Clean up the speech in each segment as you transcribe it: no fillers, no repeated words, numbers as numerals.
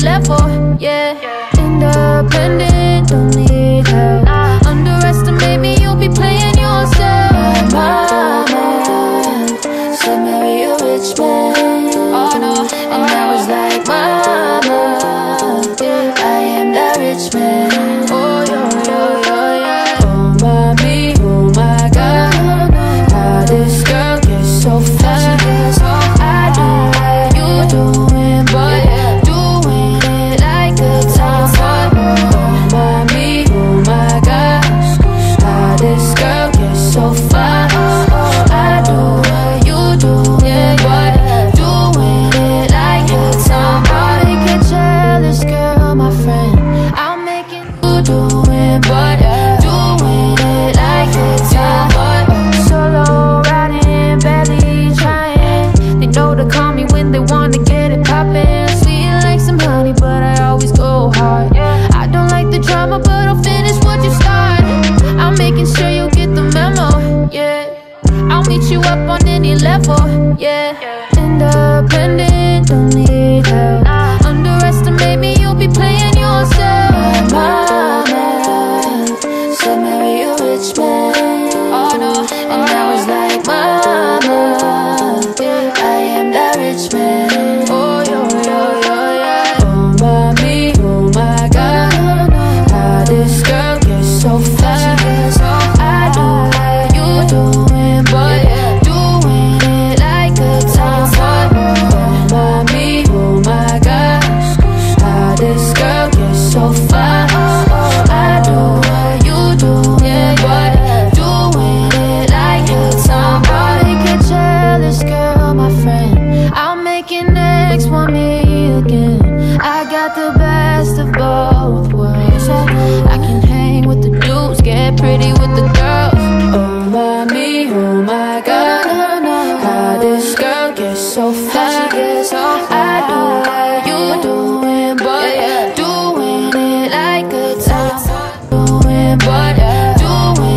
different level, yeah. Independent, don't need help. Underestimate me, you'll be playing yourself. My man said marry a rich man, and I was like, mama, I am that rich man. Oh, yeah. Oh, mommy, oh my God, how this girl gets so fat. I don't like you doing, but doing it like a time bomb. Oh, mommy, oh my gosh, how this girl gets so fat. I don't like you doing, but doing it like a time bomb. Make a jealous girl, my friend. I'm making you doing, but doing it like a time bomb. Solo riding, barely trying. They know to call me when they wanna get it poppin'. Sweet like some honey, but I always go hard. I don't like the drama, but I'll finish what you start. I'm making sure you get the memo, yeah. I'll meet you up on any level, yeah. Independent, don't need help. Underestimate me, you'll be playing yourself. My man said marry a rich man, and I was like, mama, I am that rich man. Oh, yeah. Oh, mommy, oh my God, how this girl gets so fat. I don't like you doing, but doing it like a time bomb. Oh, mommy, oh my gosh, how this girl gets so fat. I don't like you doing, but doing it like a time bomb. Make a jealous girl, my friend. I'm making next want me again. I got the best of both worlds. I can hang with the dudes, get pretty with the girls. Oh, mommy, oh my God, how this girl gets so fat. I don't like you doing, but doing it like a time bomb. Doing, but doing it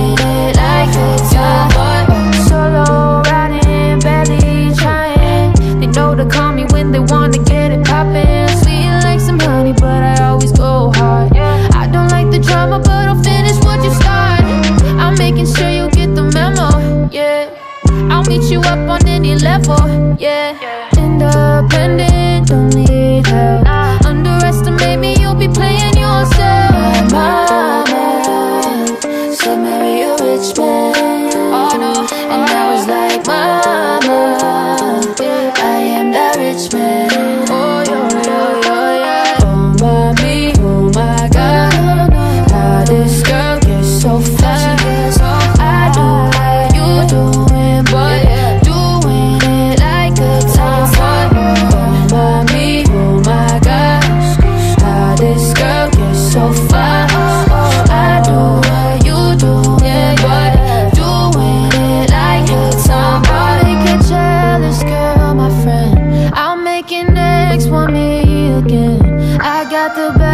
like a time bomb. Solo riding, barely trying. They know to call me when they wanna get it poppin'. Sweet like some honey, but I always go hard. I don't like the drama, but I'll finish what you start. I'm making sure you get the memo, yeah. I'll meet you up on any level, yeah. Independent, don't need help. Underestimate me, you'll be playing yourself. My man said marry a rich man, and I was like, mama, I am that rich man. Oh, yeah. Oh, mommy, oh my God, how this girl gets so fat. I don't like you doing, but doing it like a time bomb. Oh, mommy, oh my gosh, how this girl gets so fat. I don't like you doing, but doing it like a time bomb. Make a jealous girl, my friend. I'm making next want me again. I got the best.